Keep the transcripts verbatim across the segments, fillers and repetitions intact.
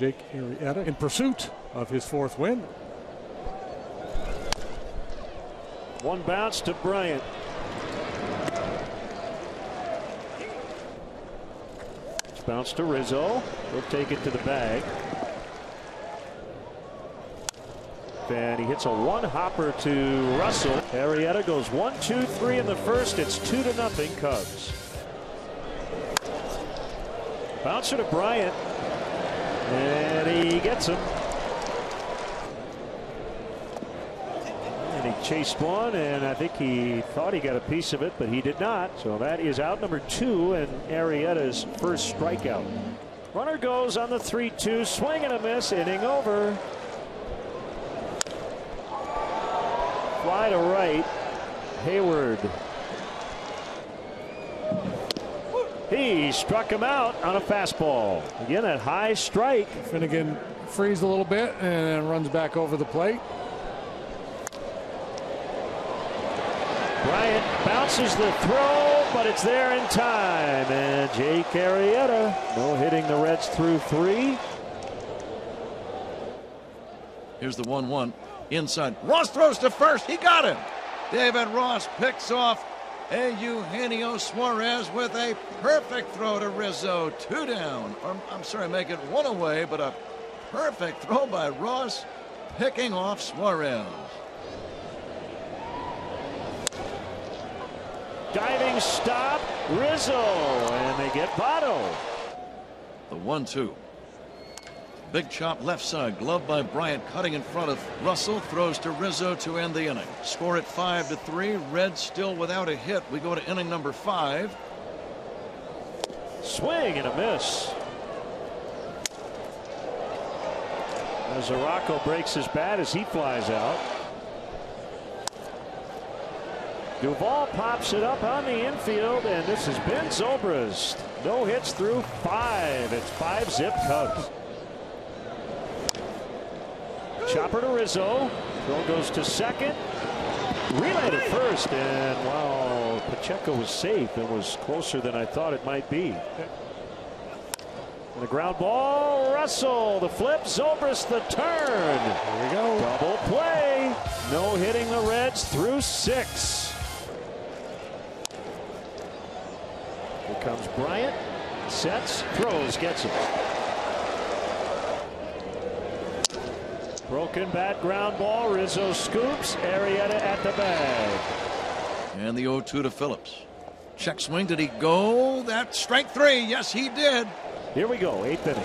Jake Arrieta in pursuit of his fourth win. One bounce to Bryant. It's bounced to Rizzo. He'll take it to the bag. And he hits a one-hopper to Russell. Arrieta goes one, two, three in the first. It's two to nothing Cubs. Bouncer to Bryant. And he gets him. And he chased one, and I think he thought he got a piece of it, but he did not. So that is out number two and Arrieta's first strikeout. Runner goes on the three two. Swing and a miss. Inning over. Fly to right. Hayward. He struck him out on a fastball. Again, a high strike. Finnegan frees a little bit and runs back over the plate. Bryant bounces the throw, but it's there in time. And Jake Arrieta, no hitting the Reds through three. Here's the one one. Inside. Ross throws to first. He got him. David Ross picks off a Eugenio Suarez with a perfect throw to Rizzo. Two down. Or, I'm sorry, make it one away, but a perfect throw by Ross picking off Suarez. Diving stop. Rizzo. And they get Votto. The one two. Big chop left side, glove by Bryant, cutting in front of Russell, throws to Rizzo to end the inning. Score at five to three. Reds still without a hit. We go to inning number five. Swing and a miss. Zorraco breaks his bat as he flies out. Duvall pops it up on the infield, and this is Ben Zobrist. No hits through five. It's five zip Cubs. Chopper to Rizzo. Throw goes to second. Relay to first. And wow, Pacheco was safe and was closer than I thought it might be. And the ground ball. Russell. The flip. Zobrist the turn. Here we go. Double play. No hitting the Reds through six. Here comes Bryant. Sets. Throws. Gets it. Broken bat, ground ball. Rizzo scoops. Arrieta at the bag. And the oh two to Phillips. Check swing. Did he go? That's strike three. Yes, he did. Here we go. Eighth inning.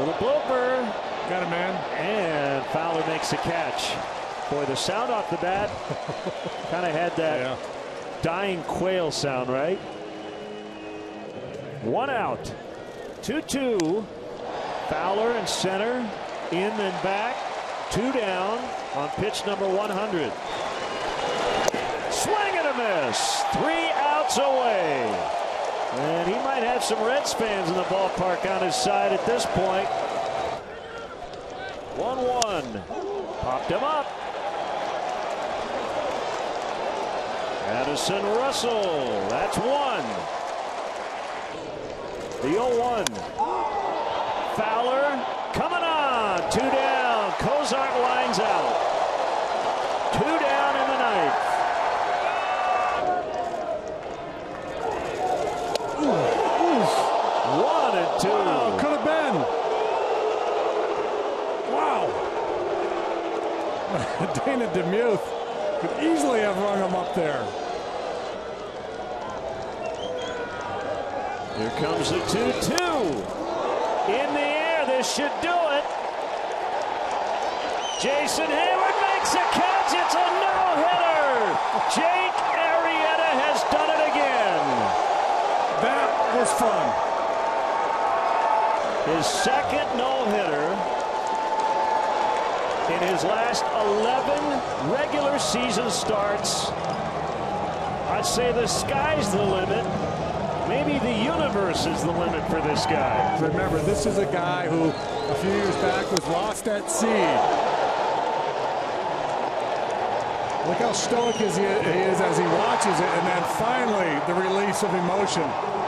Little blooper. Got him, man. And Fowler makes a catch. Boy, the sound off the bat kind of had that yeah. dying quail sound, right? One out. two two. Fowler in center. In and back, two down on pitch number one hundred. Swing and a miss, three outs away. And he might have some Reds fans in the ballpark on his side at this point. one one, popped him up. Addison Russell, that's one. The oh one, Fowler coming up. Two down. Cozart lines out. Two down in the ninth. Ooh, ooh. One and two. Wow, could have been. Wow. Dana DeMuth could easily have rung him up there. Here comes the two two. In the air. This should do it. Jason Hayward makes a catch. It's a no-hitter. Jake Arrieta has done it again. That was fun. His second no-hitter in his last eleven regular season starts. I'd say the sky's the limit. Maybe the universe is the limit for this guy. Remember, this is a guy who a few years back was lost at sea. Look how stoic he is as he watches it, and then finally the release of emotion.